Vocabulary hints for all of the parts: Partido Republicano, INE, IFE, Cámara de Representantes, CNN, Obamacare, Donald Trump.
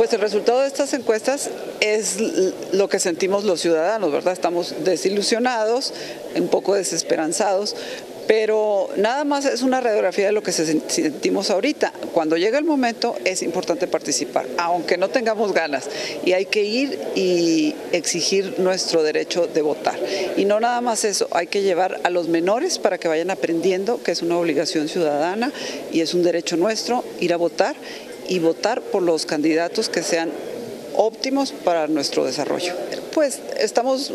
Pues el resultado de estas encuestas es lo que sentimos los ciudadanos, ¿verdad? Estamos desilusionados, un poco desesperanzados, pero nada más es una radiografía de lo que sentimos ahorita. Cuando llega el momento es importante participar, aunque no tengamos ganas, y hay que ir y exigir nuestro derecho de votar. Y no nada más eso, hay que llevar a los menores para que vayan aprendiendo que es una obligación ciudadana y es un derecho nuestro ir a votar, y votar por los candidatos que sean óptimos para nuestro desarrollo. Pues estamos,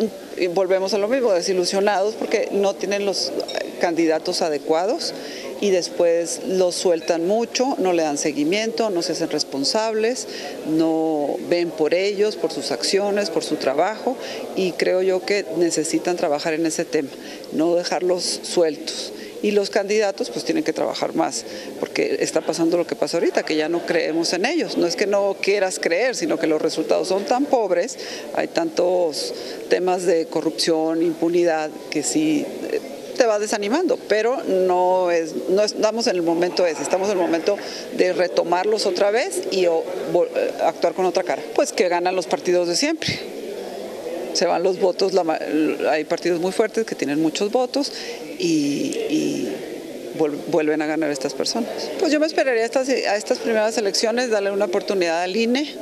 volvemos a lo mismo, desilusionados porque no tienen los candidatos adecuados y después los sueltan mucho, no le dan seguimiento, no se hacen responsables, no ven por ellos, por sus acciones, por su trabajo, y creo yo que necesitan trabajar en ese tema, no dejarlos sueltos. Y los candidatos pues tienen que trabajar más, porque está pasando lo que pasa ahorita, que ya no creemos en ellos. No es que no quieras creer, sino que los resultados son tan pobres, hay tantos temas de corrupción, impunidad, que sí te va desanimando, pero no estamos en el momento ese, estamos en el momento de retomarlos otra vez y actuar con otra cara. Pues que ganan los partidos de siempre. Se van los votos, hay partidos muy fuertes que tienen muchos votos y vuelven a ganar estas personas. Pues yo me esperaría a estas primeras elecciones, darle una oportunidad al INE,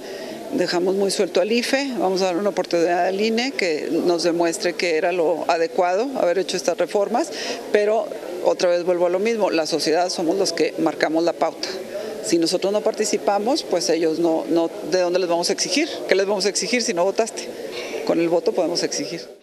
dejamos muy suelto al IFE, vamos a dar una oportunidad al INE que nos demuestre que era lo adecuado haber hecho estas reformas, pero otra vez vuelvo a lo mismo, la sociedad somos los que marcamos la pauta. Si nosotros no participamos, pues ellos no, ¿de dónde les vamos a exigir? ¿Qué les vamos a exigir si no votaste? Con el voto podemos exigir.